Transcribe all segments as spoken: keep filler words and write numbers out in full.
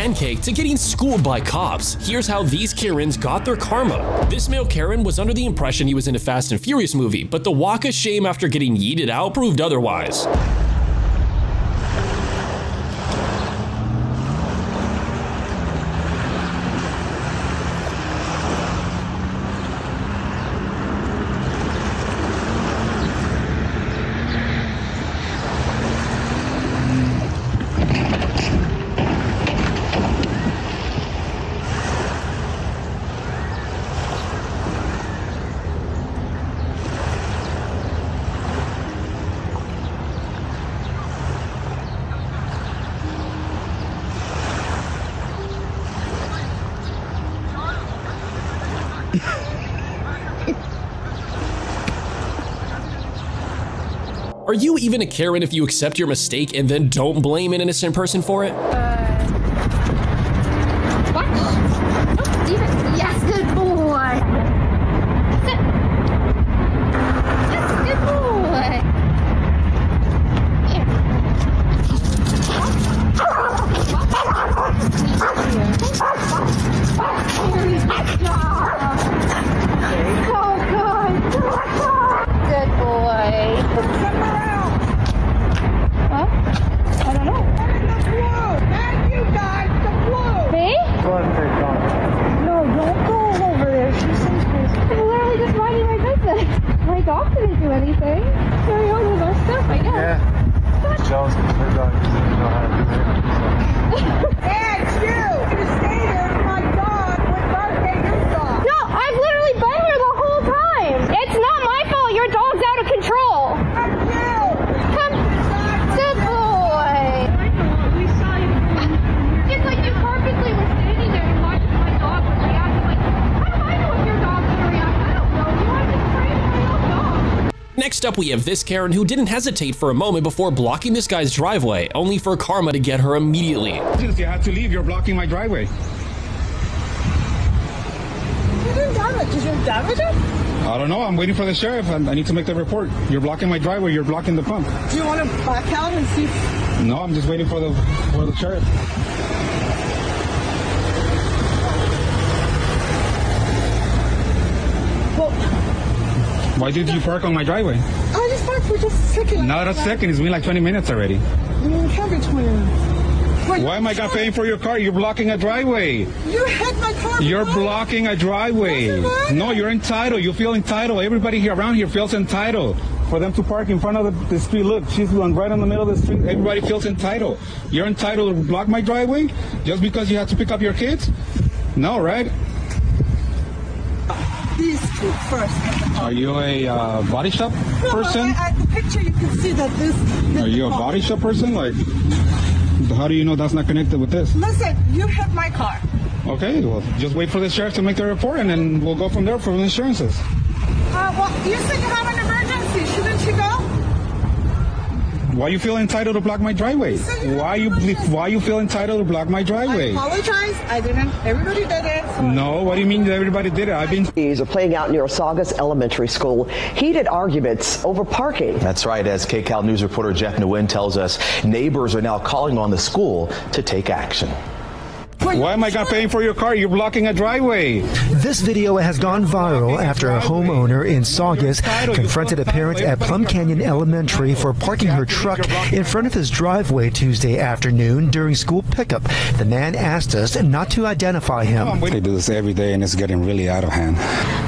pancake to getting schooled by cops. Here's how these Karens got their karma. This male Karen was under the impression he was in a Fast and Furious movie, but the walk of shame after getting yeeted out proved otherwise. Are you even a Karen if you accept your mistake and then don't blame an innocent person for it? Uh, what? Don't even, yes, good boy. Yes, good boy. Oh, good. Good boy. Off didn't do anything. Carry on with our stuff, I guess. Yeah. Jealous because her dog doesn't know how to do anything. Dad, you! You stay there with my dog. What dog did your dog? No, I've literally been here the whole time. It's not my fault. Your dog's out of control. Fuck you! Come, good boy. I know. We saw you. It's like you perfectly were standing there and watching my dog was reacting like, how do I know if your dog's going to react? I don't know. You want to Next up, we have this Karen who didn't hesitate for a moment before blocking this guy's driveway, only for karma to get her immediately. You have to leave. You're blocking my driveway. You didn't damage. Did you damage it? I don't know. I'm waiting for the sheriff. I need to make the report. You're blocking my driveway. You're blocking the pump. Do you want to back out and see? No, I'm just waiting for the for the sheriff. Why did you park on my driveway? I just parked for just a second. Not a second. It's been like twenty minutes already. You can't be twenty minutes. Wait, why am I not paying for your car? You're blocking a driveway. You hit my car. You're blocking a driveway. No, you're entitled. You feel entitled. Everybody here around here feels entitled for them to park in front of the, the street. Look, she's right in the middle of the street. Everybody feels entitled. You're entitled to block my driveway just because you have to pick up your kids? No, right? These two first. Are you a uh, body shop no, person? No, at the picture you can see that this... this Are you a body shop person? Like, how do you know that's not connected with this? Listen, you hit my car. Okay, well, just wait for the sheriff to make the report and then we'll go from there for the insurances. Uh, well, you said you have an emergency. Shouldn't you go? Why you feel entitled to block my driveway? You why you why you feel entitled to block my driveway? I apologize. I didn't. Everybody did it. No, what do you mean that everybody did it? I've been... These are playing out near Saugus Elementary School. Heated arguments over parking. That's right. As K C A L News reporter Jeff Nguyen tells us, neighbors are now calling on the school to take action. Why am I not paying for your car? You're blocking a driveway. This video has gone viral after a homeowner in Saugus confronted a parent at Plum Canyon Elementary for parking her truck in front of his driveway Tuesday afternoon during school pickup. The man asked us not to identify him. They do this every day and it's getting really out of hand.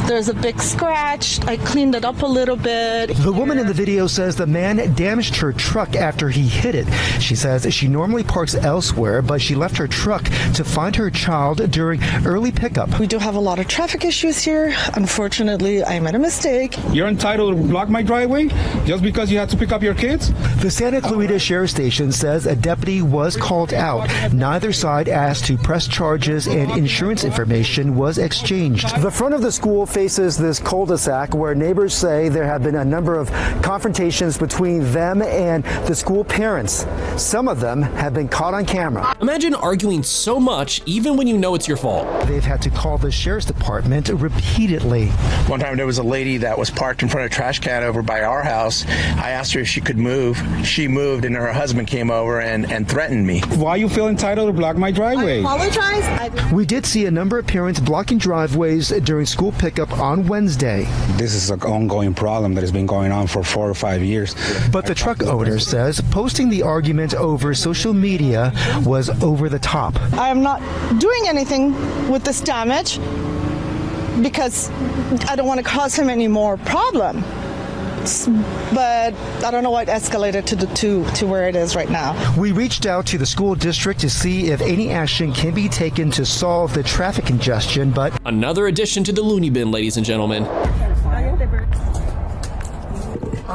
There's a big scratch. I cleaned it up a little bit. The woman in the video says the man damaged her truck after he hit it. She says she normally parks elsewhere, but she left her truck to find her child during early pickup. We do have a lot of traffic issues here. Unfortunately, I made a mistake. You're entitled to block my driveway just because you had to pick up your kids? The Santa Clarita Sheriff Station says a deputy was called out. Neither side asked to press charges and insurance information was exchanged. The front of the school faces this cul-de-sac where neighbors say there have been a number of confrontations between them and the school parents. Some of them have been caught on camera. Imagine arguing so much much, even when you know it's your fault. They've had to call the sheriff's department repeatedly. One time there was a lady that was parked in front of a trash can over by our house. I asked her if she could move. She moved and her husband came over and, and threatened me. Why you feel entitled to block my driveway? I apologize. I... We did see a number of parents blocking driveways during school pickup on Wednesday. This is an ongoing problem that has been going on for four or five years. But the truck owner says posting the argument over social media was over the top. I am not doing anything with this damage because I don't want to cause him any more problem. But I don't know what escalated to, the, to to where it is right now. We reached out to the school district to see if any action can be taken to solve the traffic congestion, but... Another addition to the loony bin, ladies and gentlemen. I'm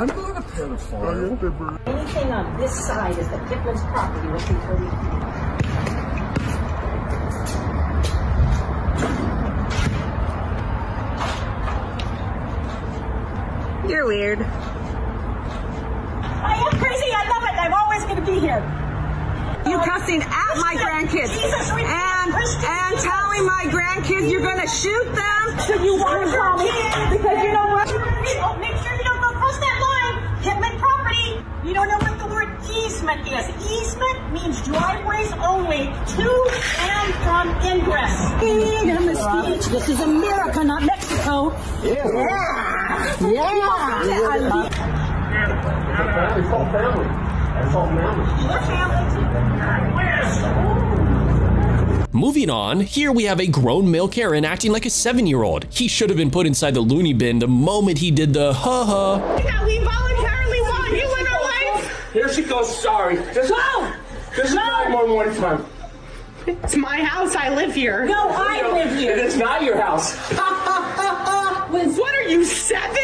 not a pedophile. Anything on this side is the Pickles property with the You're weird. I am crazy. I love it. I'm always going to be here. You cussing at my grandkids and and telling my grandkids you're going to shoot them. So you want to call me because you know what? Make sure you don't go cross that line. Hitman property. You don't know what the word easement is. Easement means driveways only to and from ingress. Freedom of speech. This is America, not Mexico. Yeah. yeah. Yeah. yeah. It's all family. It's all family. Moving on, here we have a grown male Karen acting like a seven-year-old. He should have been put inside the loony bin the moment he did the ha-ha. We voluntarily want you in our life. Here she goes, sorry. This, no! This is nine one one time. It's my house, I live here. No, I no, live here. It's not your house. What are you, seven?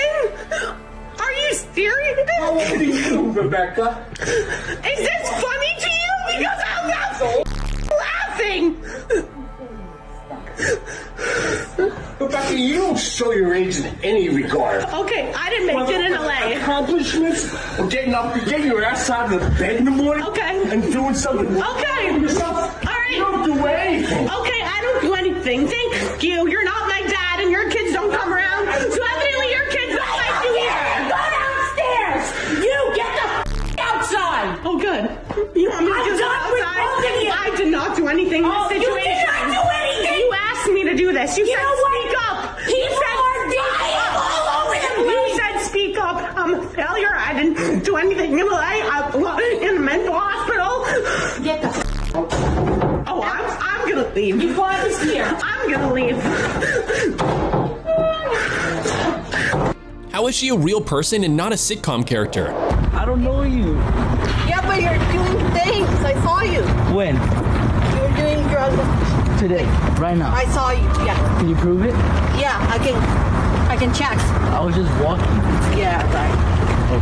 Are you serious? How old are you, Rebecca? Is this funny to you? Because I'm not so laughing! Rebecca, you don't show your age in any regard. Okay, I didn't make Whether it in L A. Accomplishments or getting up, getting your ass out of the bed in the morning okay. and doing something. Okay. All right. You don't do anything. Okay, I don't do anything. Thank you. You're not my dad and your kids don't come around. So evidently your kids don't like you here. Go downstairs. You get the f outside. Oh, good. You want me to do outside? You. I did not do anything in oh, this situation. You did not do anything. You asked me to do this. You, you said speak up. People you said are dying up. all over the place. You said speak up. I'm a failure. I didn't do anything in L A. I'm in a mental hospital. Get the f out. Oh, I'm, I'm going to leave. You brought us here. I'm going to leave. How is she a real person and not a sitcom character? I don't know you. Yeah, but you're doing things. I saw you. When? You were doing drugs. Today, right now. I saw you, yeah. Can you prove it? Yeah, I can I can check. I was just walking. Yeah, right.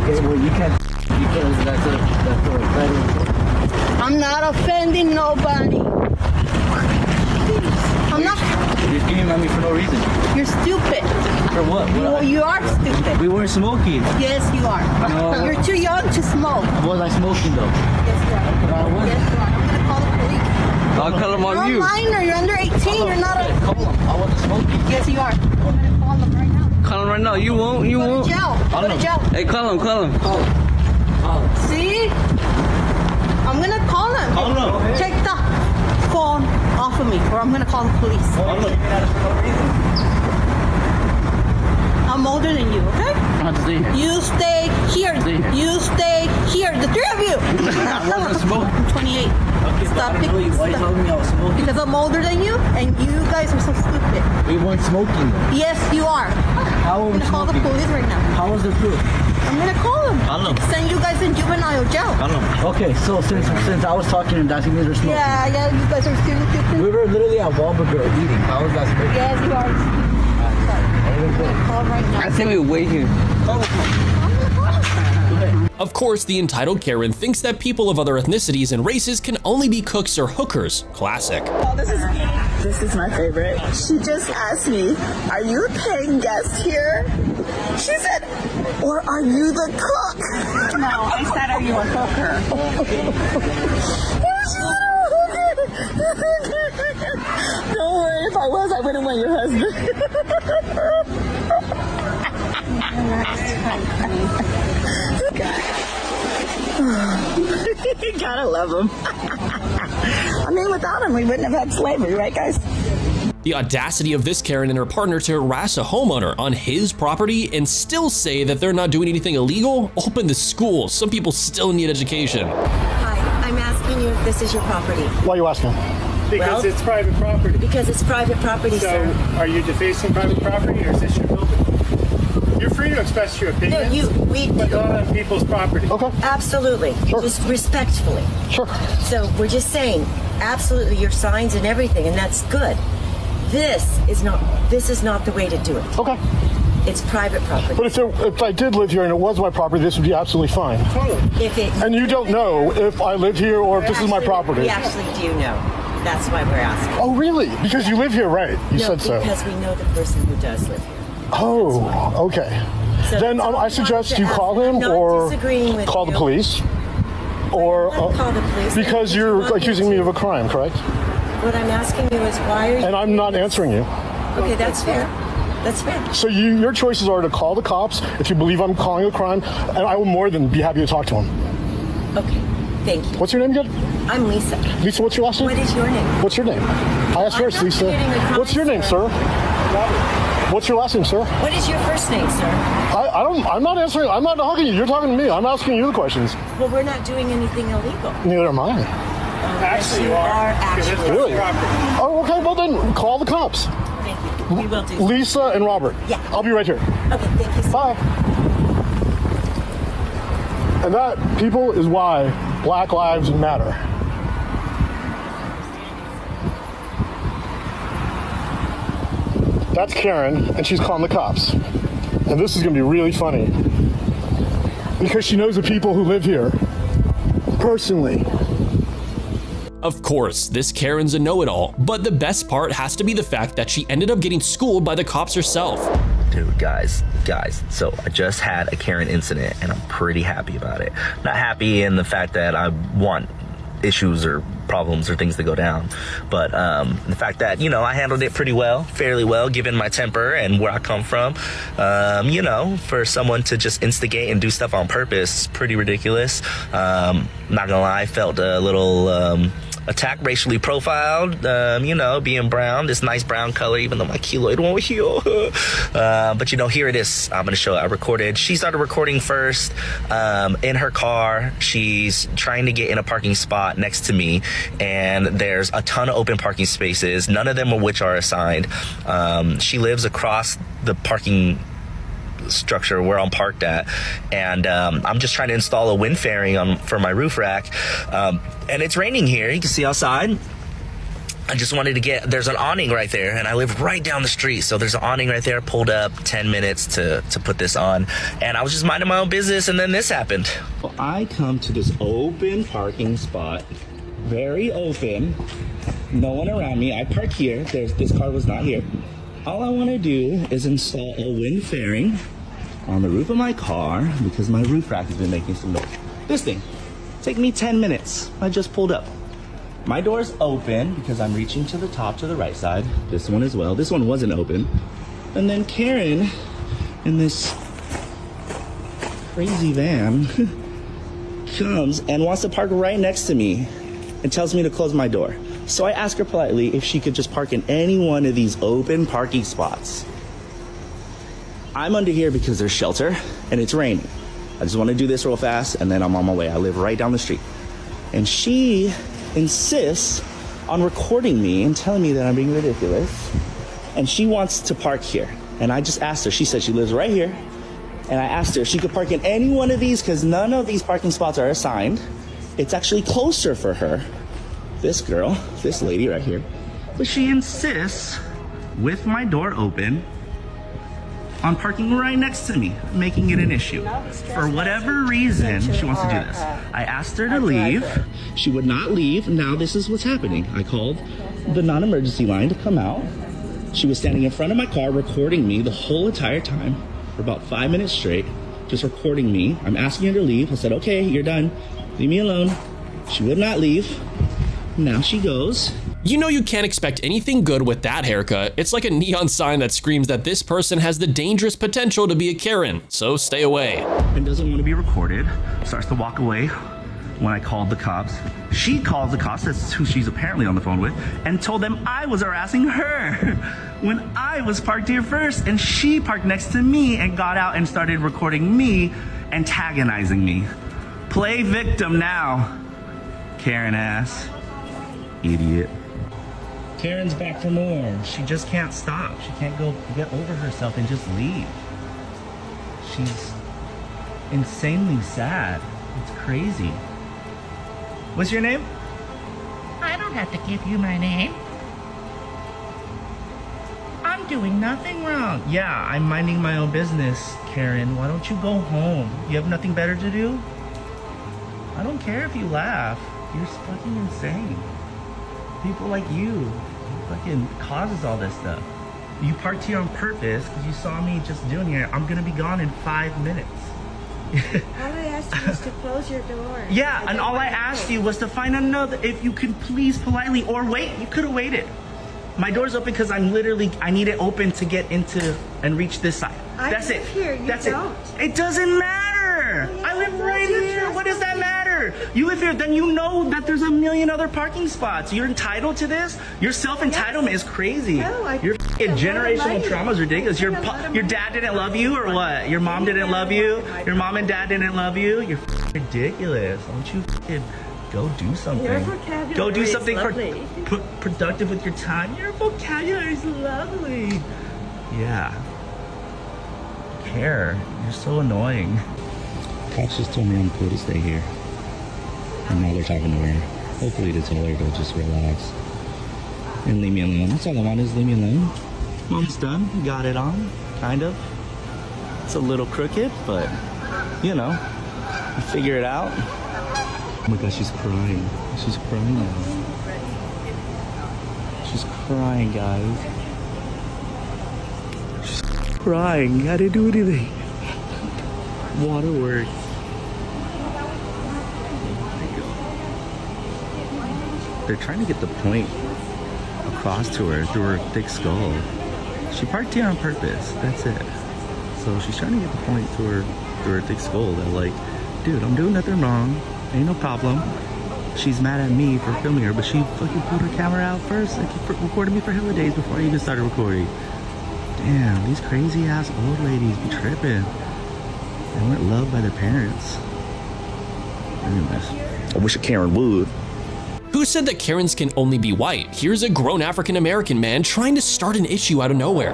Okay, well, you can't because that's a, that's a right. I'm not offending nobody. Please. I'm not... You're screaming at me for no reason. You're stupid. For what? what you, you are stupid. We weren't smoking. Yes, you are. No. You're too young to smoke. Was I smoking though? Yes, you are. Uh, what? Yes, you are. I'm gonna call the police. I'll call them on you're you. You're a minor. You're under eighteen. Hello. You're not a. Call them. I want to smoke. Yes, you are. I'm gonna call them right now. Call them right now. You won't. You Go won't. To jail. Go to jail. Hey, call them. Call them. Call them. Oh. See? I'm gonna call them. Call them. Check the phone off of me, or I'm gonna call the police. I'm older than you, okay? You stay here. You stay here. The three of you. I'm twenty-eight. Okay, Stop it. Stop. Because I'm older than you, and you guys are so stupid. We weren't smoking. Yes, you are. How I'm gonna call the police right now. How is the proof? I'm gonna call them. Call them. Send you guys in juvenile jail. Call them. Okay, so since since I was talking and asking me to smoke. Yeah, yeah, you guys are stupid. We were literally at Wahlburger eating. How was that crazy? Yes, you are. I'm gonna call right now. I think we wait here. Call them. I'm gonna call them. Of course, the entitled Karen thinks that people of other ethnicities and races can only be cooks or hookers. Classic. Oh, this is this is my favorite. She just asked me, "Are you a paying guest here?" She said, "Or are you the cook?" No, I said, "Are you a hooker?" No, she's not a hooker. Don't worry, if I was, I wouldn't want your husband. God. You gotta love him. I mean, without him, we wouldn't have had slavery, right, guys? The audacity of this Karen and her partner to harass a homeowner on his property and still say that they're not doing anything illegal? Open the school. Some people still need education. Hi, I'm asking you if this is your property. Why are you asking? Because well, it's private property. Because it's private property, so sir. So are you defacing private property, or is this your building? You're free to express your opinion, no, you, we but do. Not on people's property. Okay. Absolutely. Sure. Just respectfully. Sure. So we're just saying, absolutely, your signs and everything, and that's good. This is not, this is not the way to do it. Okay. It's private property. But if, there, if I did live here and it was my property, this would be absolutely fine. Totally. If it, and you don't know if I live here or if this actually, is my property. We actually do know. That's why we're asking. Oh, really? Because you live here, right? You no, said so. Because we know the person who does live here. Oh, okay. So then um, I suggest you ask. call him not or call you. the police. Or uh, call the police because you're accusing me of a crime, correct? What I'm asking you is why are you... And I'm not answering you. Okay, that's fair. That's fair. So you, your choices are to call the cops if you believe I'm calling a crime, and I will more than be happy to talk to him. Okay, thank you. What's your name again? I'm Lisa. Lisa, what's your last name? What is your name? What's your name? I asked first, Lisa. What's your name, sir? Robert. What's your last name, sir? What is your first name, sir? I, I don't, I'm not answering, I'm not talking to you. You're talking to me. I'm asking you the questions. Well, we're not doing anything illegal. Neither am I. Actually, you are. are actually really? Oh, okay. Well, then call the cops. Thank you. We will do. Lisa and Robert. Yeah. I'll be right here. Okay. Thank you. So Bye. Much. And that, people, is why Black Lives Matter. That's Karen, and she's calling the cops. And this is going to be really funny because she knows the people who live here personally. Of course, this Karen's a know-it-all, but the best part has to be the fact that she ended up getting schooled by the cops herself. Dude, guys, guys, so I just had a Karen incident, and I'm pretty happy about it. Not happy in the fact that I want issues or problems or things to go down, but um, the fact that, you know, I handled it pretty well, fairly well, given my temper and where I come from. Um, you know, for someone to just instigate and do stuff on purpose, pretty ridiculous. Um, not gonna lie, I felt a little... Um, attack racially profiled, um, you know, being brown, this nice brown color, even though my keloid won't heal. Uh, but, you know, here it is. I'm going to show it. I recorded. She started recording first um, in her car. She's trying to get in a parking spot next to me, and there's a ton of open parking spaces, none of them of which are assigned. Um, she lives across the parking structure where I'm parked at, and um, I'm just trying to install a wind fairing on for my roof rack, um, and it's raining here. You can see outside. I just wanted to get, there's an awning right there, and I live right down the street, so there's an awning right there. I pulled up ten minutes to to put this on, and I was just minding my own business, and then this happened. Well, I come to this open parking spot, very open, no one around me. I park here. There's this car was not here. All I want to do is install a wind fairing on the roof of my car because my roof rack has been making some noise. This thing, take me ten minutes. I just pulled up. My door's open because I'm reaching to the top to the right side. This one as well. This one wasn't open. And then Karen in this crazy van comes and wants to park right next to me and tells me to close my door. So I asked her politely if she could just park in any one of these open parking spots. I'm under here because there's shelter and it's raining. I just want to do this real fast and then I'm on my way. I live right down the street. And she insists on recording me and telling me that I'm being ridiculous. And she wants to park here. And I just asked her, she said she lives right here. And I asked her if she could park in any one of these because none of these parking spots are assigned. It's actually closer for her. This girl, this lady right here, but she insists with my door open on parking right next to me, making it an issue. For whatever reason, she wants to do this. I asked her to leave. She would not leave. Now this is what's happening. I called the non-emergency line to come out. She was standing in front of my car recording me the whole entire time for about five minutes straight, just recording me. I'm asking her to leave. I said, okay, you're done. Leave me alone. She would not leave. Now she goes. You know you can't expect anything good with that haircut. It's like a neon sign that screams that this person has the dangerous potential to be a Karen, so stay away. And doesn't want to be recorded, starts to walk away when I called the cops. She calls the cops, that's who she's apparently on the phone with, and told them I was harassing her when I was parked here first, and she parked next to me and got out and started recording me, antagonizing me. Play victim now, Karen ass, idiot. Karen's back for more. She just can't stop. She can't go get over herself and just leave. She's insanely sad. It's crazy. What's your name? I don't have to give you my name. I'm doing nothing wrong. Yeah, I'm minding my own business, Karen. Why don't you go home? You have nothing better to do? I don't care if you laugh. You're fucking insane. People like you fucking causes all this stuff. You parked here on purpose because you saw me just doing it. I'm gonna be gone in five minutes. All I asked you was to close your door. Yeah, and all I asked you was to find another, if you could please politely, or wait, you could have waited. My door's open because I'm literally, I need it open to get into and reach this side. I That's live it. Here, you That's don't. It. It doesn't matter. Oh, yeah, I live right here. What does that matter? You live here, then you know that there's a million other parking spots. You're entitled to this. Your self-entitlement yes. is crazy. No, I your generational trauma is ridiculous. Your your dad didn't love you or what? Your mom didn't love you? Your mom and dad didn't love you? You're ridiculous. Don't you fucking go do something. Your vocabulary go do something pro pro productive with your time. Your vocabulary is lovely. Yeah. I don't care. You're so annoying. Cops just told me I'm cool to stay here. And now they're talking to her. Hopefully to tell her to just relax and leave me alone. That's all I want is leave me alone. Mom's done. Got it on. Kind of. It's a little crooked, but you know, you figure it out. Oh my gosh, she's crying. She's crying now. She's crying, guys. She's crying. I didn't do anything. Waterworks. They're trying to get the point across to her through her thick skull. She parked here on purpose. That's it. So she's trying to get the point through her through her thick skull that, like, dude, I'm doing nothing wrong. Ain't no problem. She's mad at me for filming her, but she fucking pulled her camera out first and kept recording me for hella days before I even started recording. Damn, these crazy ass old ladies be tripping. They weren't loved by their parents. Anyways, I wish a Karen would. Who said that Karens can only be white? Here's a grown African-American man trying to start an issue out of nowhere.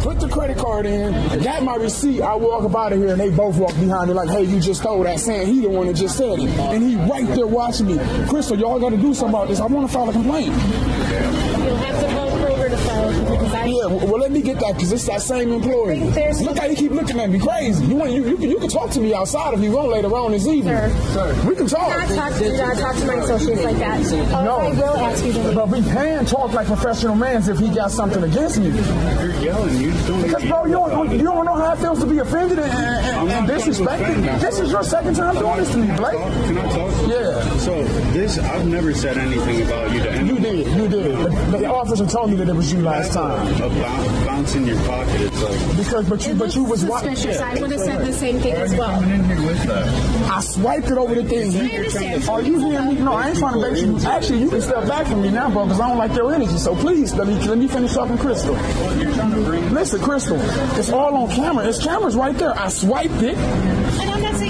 Put the credit card in, I got my receipt, I walk up out of here, and they both walk behind me like, hey, you just stole that, saying he the one that just said it. And he right there watching me. Crystal, y'all gotta do something about this. I wanna file a complaint. You'll have to help Kroger to file a complaint because I... Yeah, well, let me get that, because it's that same employee. Look how you keep looking at me crazy. You want, you, you, you can talk to me outside if you want later on this evening. Sir, sir. We can talk. I talk to you, I talk to my associates like that. Oh, no. I will ask you to... But we can talk like professional mans if he got something against me. You're yelling, you don't... Because, bro, you don't, you don't know how it feels to be offended and, and, and disrespected. This is your second time doing this to me, Blake. Can I talk? Yeah. So, this, I've never said anything about you to anyone. You did, you did. But the officer told me that it was you last time. A bounce, bounce in your pocket. It's like because but you but you was watching. Yeah, I would have said the same thing as well. I swiped it over the thing. Are you hearing me? No, I ain't trying to bait you. Actually, you can step back from me now, bro, because I don't like your energy. So please let me let me finish talking, Crystal. Listen, Crystal, it's all on camera. It's cameras right there. I swiped it.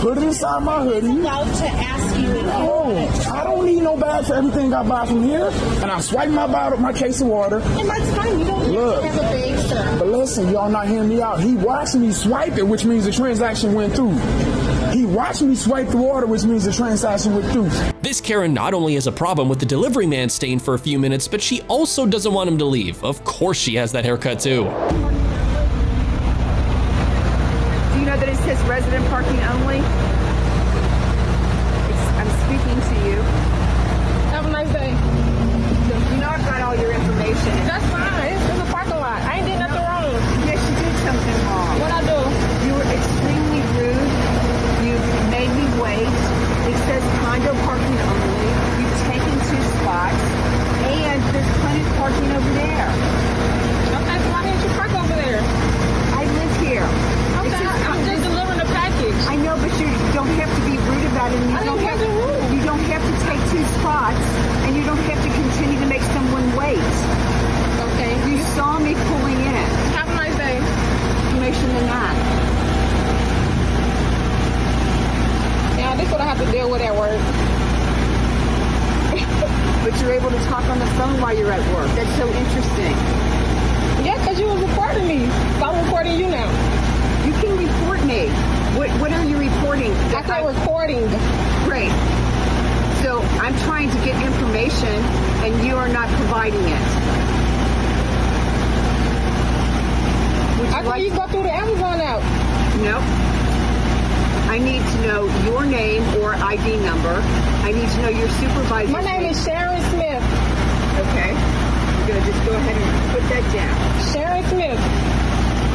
Put it inside my hoodie. I'm allowed to ask you. Oh, I don't need no bag for everything I buy from here. And I swipe my bottle, my case of water. And that's fine. You don't look. Have a bag, sir. But listen, y'all not hearing me out. He watched me swipe it, which means the transaction went through. He watched me swipe the water, which means the transaction went through. This Karen not only has a problem with the delivery man staying for a few minutes, but she also doesn't want him to leave. Of course, she has that haircut too. That it says resident parking only. It's, I'm speaking to you. Have a nice day. So you know I've got all your information. That's fine. It's, it's a parking lot. I ain't did nothing wrong. Yes, you did something wrong. What I do? You were extremely rude. You made me wait. It says condo parking only. You've taken two spots. And name or I D number. I need to know your supervisor's My name, name. is Sharon Smith. Okay. You're going to just go ahead and put that down. Sharon Smith.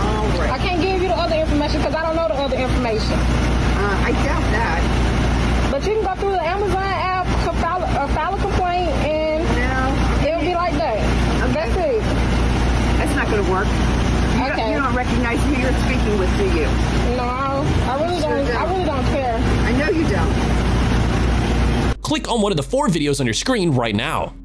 All right. I can't give you the other information because I don't know the other information. Uh, I doubt that. But you can go through the Amazon app, file a, file a complaint, and no, it'll be like that. Okay. That's it. That's not going to work. You, okay. don't, you don't recognize who you're speaking with, do you? No, I really sure don't. don't. I really don't care. I know you don't. Click on one of the four videos on your screen right now.